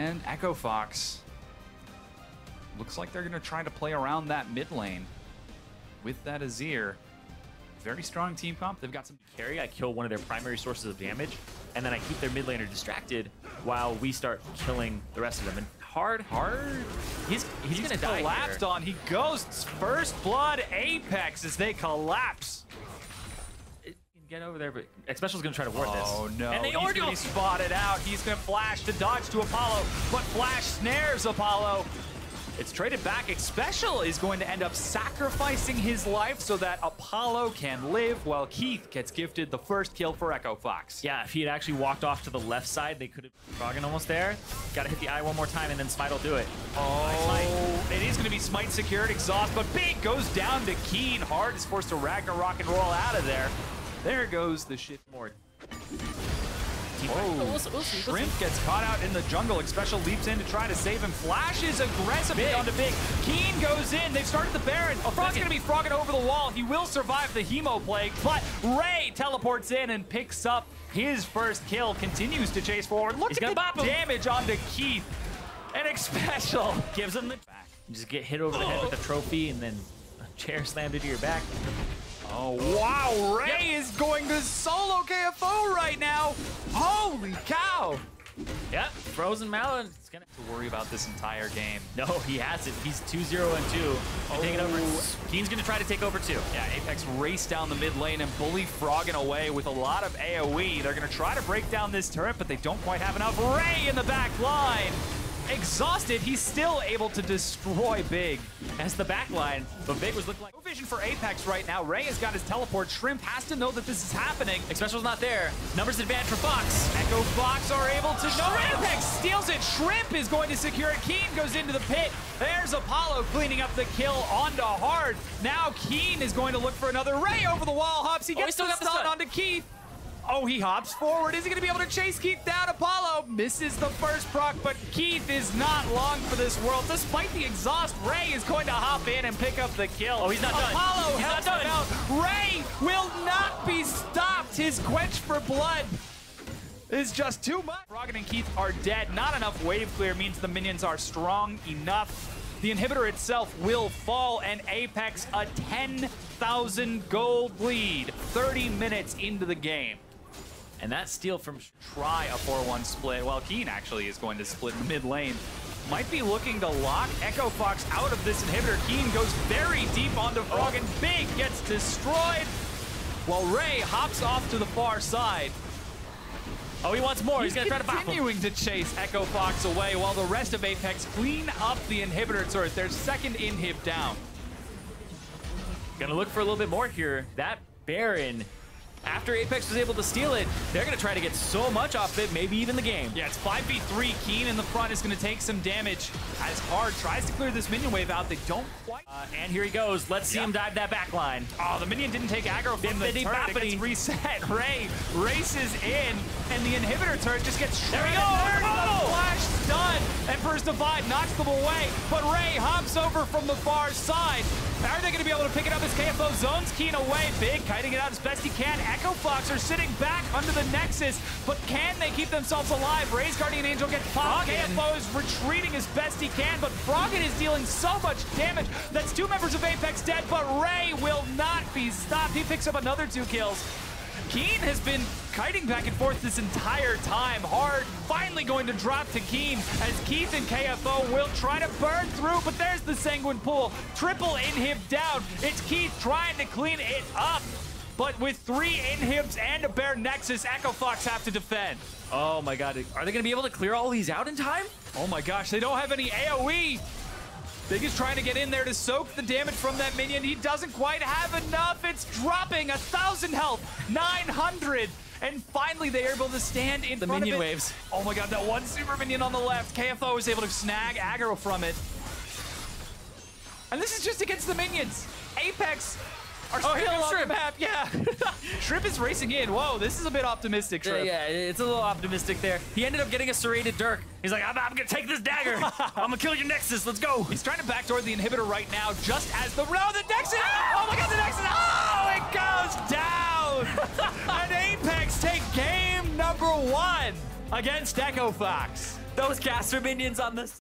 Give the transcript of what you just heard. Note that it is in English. and Echo Fox. Looks like they're going to try to play around that mid lane with that Azir. Very strong team comp. They've got some carry. I kill one of their primary sources of damage, and then I keep their mid laner distracted while we start killing the rest of them. And hard. He's gonna die. Collapsed on. He goes first blood. Apex as they collapse. It can get over there, but Xpecial's gonna try to ward this. Oh no! And they already spotted out. He's gonna flash to dodge to Apollo, but flash snares Apollo. It's traded back. Xpecial is going to end up sacrificing his life so that Apollo can live while Keith gets gifted the first kill for Echo Fox. Yeah, if he had actually walked off to the left side, they could have... Froggen almost there. Got to hit the eye one more time, and then Smite will do it. Oh, Smite. It is going to be Smite secured, exhaust, but Big goes down to Keen. Hard is forced to Ragnarok and roll out of there. There goes the shit more. Oh, Shrimp gets caught out in the jungle. Xpecial leaps in to try to save him. Flashes aggressively onto Big. Keen goes in. They've started the Baron. Oh, Frog's going to be frogging over the wall. He will survive the Hemo Plague, but Rey teleports in and picks up his first kill. Continues to chase forward. Look at the damage onto Keith. And Xpecial gives him the back. You just get hit over the head with the trophy and then a chair slammed into your back. Oh, wow. Rey is going to solo KFO right now. Holy cow. Yep, Frozen Mallet is going to have to worry about this entire game. No, he hasn't. He's 2-0 and 2. Taking over. Keen's going to try to take over too. Yeah, Apex raced down the mid lane and bully Froggen away with a lot of AoE. They're going to try to break down this turret, but they don't quite have enough. Rey in the back line. Exhausted, he's still able to destroy Big. That's the backline, but Big was looking like no vision for Apex right now. Rey has got his teleport. Shrimp has to know that this is happening. Xpecial's not there. Numbers advantage for Fox. Echo Fox are able to know. Apex steals it. Shrimp is going to secure it. Keen goes into the pit. There's Apollo cleaning up the kill onto Hard. Now Keen is going to look for another. Rey over the wall hops. He gets the stun onto Keith. Oh, he hops forward. Is he going to be able to chase Keith down? Apollo misses the first proc, but Keith is not long for this world. Despite the exhaust, Rey is going to hop in and pick up the kill. Oh, he's not done. Apollo helps him out. Rey will not be stopped. His quench for blood is just too much. Froggen and Keith are dead. Not enough wave clear means the minions are strong enough. The inhibitor itself will fall, and Apex a 10,000 gold lead 30 minutes into the game. And that steal from try a 4-1 split. Well, Keen actually is going to split mid lane. Might be looking to lock Echo Fox out of this inhibitor. Keen goes very deep onto Froggen. Big gets destroyed while Rey hops off to the far side. Oh, he wants more. He's going to try to bop him. Continuing to chase Echo Fox away while the rest of Apex clean up the inhibitor turret. Their second inhib down. Going to look for a little bit more here. That Baron... After Apex was able to steal it, they're going to try to get so much off it, maybe even the game. Yeah, it's 5v3. Keen in the front is going to take some damage as Hard tries to clear this minion wave out. They don't quite. And here he goes. Let's see him dive that back line. Oh, the minion didn't take aggro from the turret. It gets reset. Rey races in, and the inhibitor turret just gets shredded. There we go. Oh! Flash stun. And First Divide knocks them away, but Rey hops over from the far side. Are they going to be able to pick it up as KFO zones Keen away? Big kiting it out as best he can. Echo Fox are sitting back under the Nexus, but can they keep themselves alive? Rey's Guardian Angel gets popped. KFO is retreating as best he can, but Froggen is dealing so much damage. That's two members of Apex dead, but Rey will not be stopped. He picks up another two kills. Keen has been kiting back and forth this entire time. Hard finally going to drop to Keen as Keith and KFO will try to burn through, but there's the Sanguine Pool. Triple inhib down. It's Keith trying to clean it up. But with three inhibs and a bare Nexus, Echo Fox have to defend. Oh my god, are they gonna be able to clear all these out in time? Oh my gosh, they don't have any AoE. They're just trying to get in there to soak the damage from that minion. He doesn't quite have enough. It's dropping 1,000 health, 900. And finally, they are able to stand in front of it. The minion waves. Oh my god, that one super minion on the left. KFO is able to snag aggro from it. And this is just against the minions. Apex. Oh, he'll Shrimp. Map. Yeah. Shrimp is racing in. Whoa, this is a bit optimistic, Shrimp. Yeah, it's a little optimistic there. He ended up getting a serrated dirk. He's like, I'm going to take this dagger. I'm going to kill your Nexus. Let's go. He's trying to backdoor the inhibitor right now, just as the... Oh, the Nexus! Oh, my God, the Nexus! Oh, it goes down! And Apex take game number 1 against Echo Fox. Those caster minions on this.